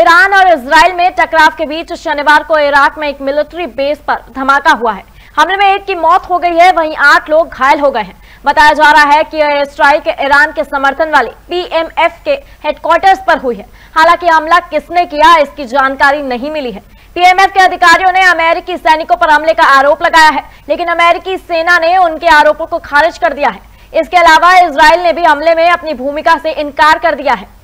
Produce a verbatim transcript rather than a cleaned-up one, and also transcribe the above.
Iran और Israel में टकराव के बीच शनिवार को इराक में एक मिलिट्री बेस पर धमाका हुआ है। हमले में एक की मौत हो गई है, वहीं आठ लोग घायल हो गए हैं। बताया जा रहा है कि यह स्ट्राइक ईरान के समर्थन वाले पी एम एफ के हेडक्वार्टर्स पर हुई है। हालांकि हमला किसने किया इसकी जानकारी नहीं मिली है। पी एम एफ के अधिकारियों ने अमेरिकी सैनिकों पर हमले का आरोप लगाया है, लेकिन अमेरिकी सेना ने उनके आरोपों को खारिज कर दिया है। इसके अलावा इसराइल ने भी हमले में अपनी भूमिका से इनकार कर दिया है।